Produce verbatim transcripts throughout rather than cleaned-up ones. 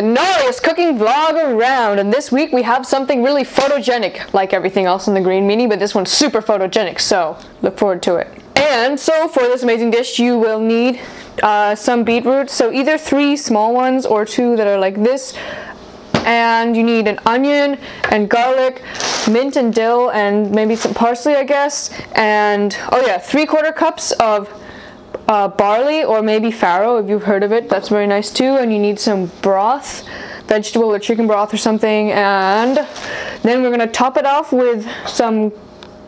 the gnarliest cooking vlog around, and this week we have something really photogenic, like everything else in the Green Beanie, but this one's super photogenic, so look forward to it. And so for this amazing dish you will need uh, some beetroot, so either three small ones or two that are like this, and you need an onion and garlic, mint and dill, and maybe some parsley, I guess, and oh yeah, three quarter cups of Uh, barley, or maybe farro if you've heard of it, that's very nice too. And you need some broth, vegetable or chicken broth or something, and then we're going to top it off with some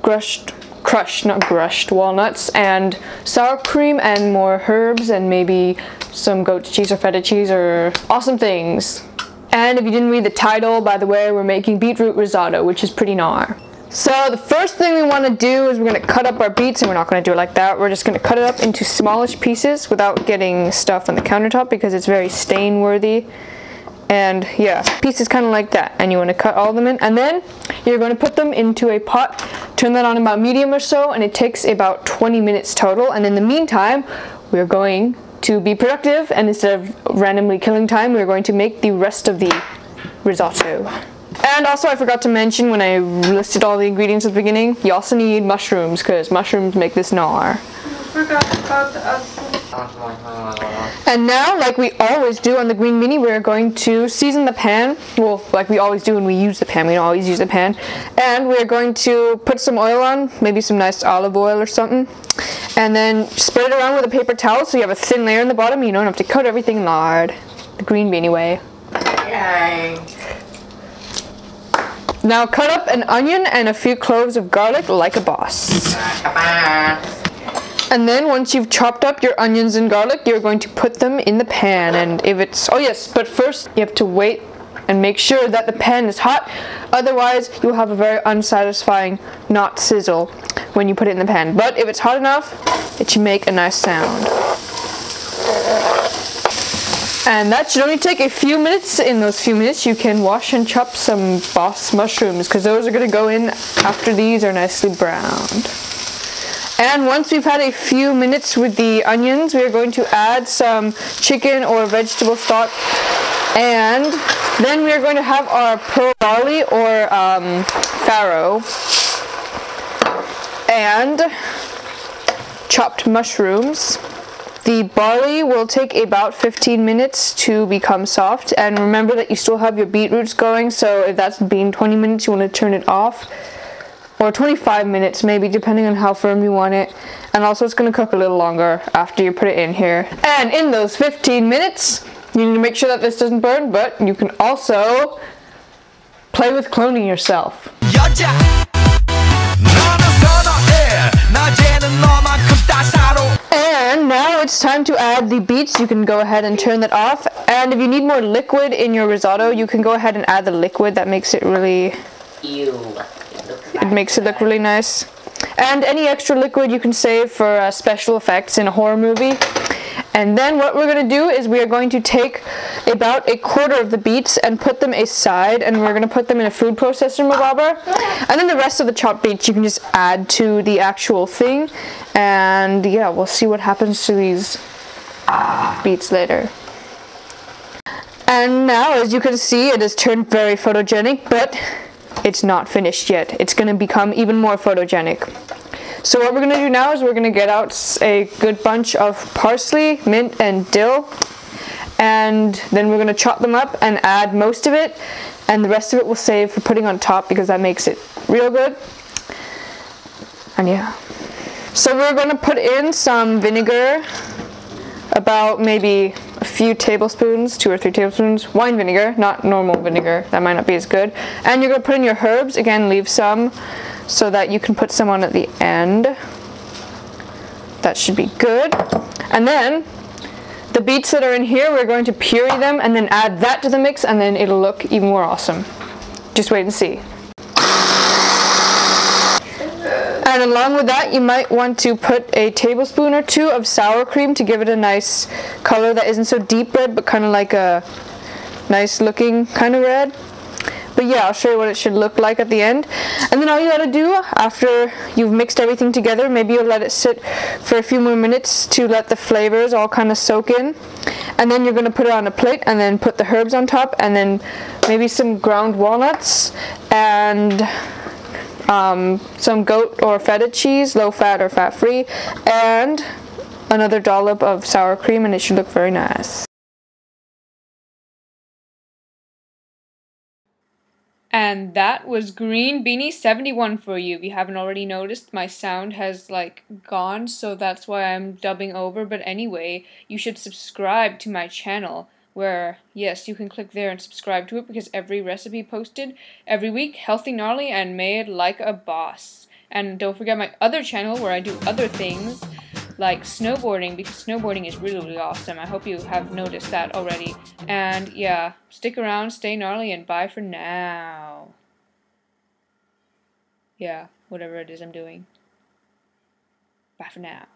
crushed, crushed, not crushed, walnuts and sour cream and more herbs and maybe some goat cheese or feta cheese or awesome things. And if you didn't read the title, by the way, we're making beetroot risotto, which is pretty gnar. So the first thing we want to do is we're going to cut up our beets, and we're not going to do it like that. We're just going to cut it up into smallish pieces without getting stuff on the countertop because it's very stain worthy. And yeah, pieces kind of like that, and you want to cut all of them in, and then you're going to put them into a pot, turn that on about medium or so, and it takes about twenty minutes total. And in the meantime, we're going to be productive, and instead of randomly killing time, we're going to make the rest of the risotto. And also, I forgot to mention when I listed all the ingredients at the beginning, you also need mushrooms, because mushrooms make this gnar. And now, like we always do on the Green Beanie, we're going to season the pan. Well, like we always do when we use the pan, we don't always use the pan. And we're going to put some oil on, maybe some nice olive oil or something. And then spread it around with a paper towel so you have a thin layer in the bottom and you don't have to coat everything in lard. The Green Beanie way. Yay. Now cut up an onion and a few cloves of garlic like a boss. And then once you've chopped up your onions and garlic, you're going to put them in the pan. And if it's, oh yes, but first you have to wait and make sure that the pan is hot. Otherwise, you'll have a very unsatisfying not sizzle when you put it in the pan. But if it's hot enough, it should make a nice sound. And that should only take a few minutes. In those few minutes, you can wash and chop some boss mushrooms, because those are going to go in after these are nicely browned. And once we've had a few minutes with the onions, we're going to add some chicken or vegetable stock. And then we're going to have our pearl barley or um, farro. And chopped mushrooms. The barley will take about fifteen minutes to become soft, and remember that you still have your beetroots going, so if that's been twenty minutes, you want to turn it off, or twenty-five minutes maybe, depending on how firm you want it. And also it's going to cook a little longer after you put it in here. And in those fifteen minutes, you need to make sure that this doesn't burn, but you can also play with cloning yourself. And now it's time to add the beets. You can go ahead and turn that off. And if you need more liquid in your risotto, you can go ahead and add the liquid. That makes it really... Ew. It makes it look really nice. And any extra liquid you can save for uh, special effects in a horror movie. And then what we're going to do is we are going to take about a quarter of the beets and put them aside, and we're going to put them in a food processor mobobber. And then the rest of the chopped beets you can just add to the actual thing. And yeah, we'll see what happens to these beets later. And now, as you can see, it has turned very photogenic, but it's not finished yet. It's going to become even more photogenic. So what we're going to do now is we're going to get out a good bunch of parsley, mint, and dill, and then we're going to chop them up and add most of it, and the rest of it we'll save for putting on top because that makes it real good. And yeah. So we're going to put in some vinegar, about maybe a few tablespoons, two or three tablespoons, wine vinegar, not normal vinegar, that might not be as good. And you're going to put in your herbs, again leave some, so that you can put some on at the end. That should be good. And then the beets that are in here, we're going to puree them and then add that to the mix, and then it'll look even more awesome. Just wait and see. And along with that, you might want to put a tablespoon or two of sour cream to give it a nice color that isn't so deep red, but kind of like a nice looking kind of red. But yeah, I'll show you what it should look like at the end. And then all you gotta do after you've mixed everything together, maybe you'll let it sit for a few more minutes to let the flavors all kind of soak in. And then you're gonna put it on a plate and then put the herbs on top and then maybe some ground walnuts and um, some goat or feta cheese, low fat or fat free, and another dollop of sour cream, and it should look very nice. And that was Green Beanie seventy-one for you. If you haven't already noticed, my sound has like gone, so that's why I'm dubbing over. But anyway, you should subscribe to my channel, where yes, you can click there and subscribe to it, because every recipe posted every week, healthy, gnarly, and made like a boss. And don't forget my other channel where I do other things, like snowboarding, because snowboarding is really, really awesome. I hope you have noticed that already. And yeah, stick around, stay gnarly, and bye for now. Yeah, whatever it is I'm doing. Bye for now.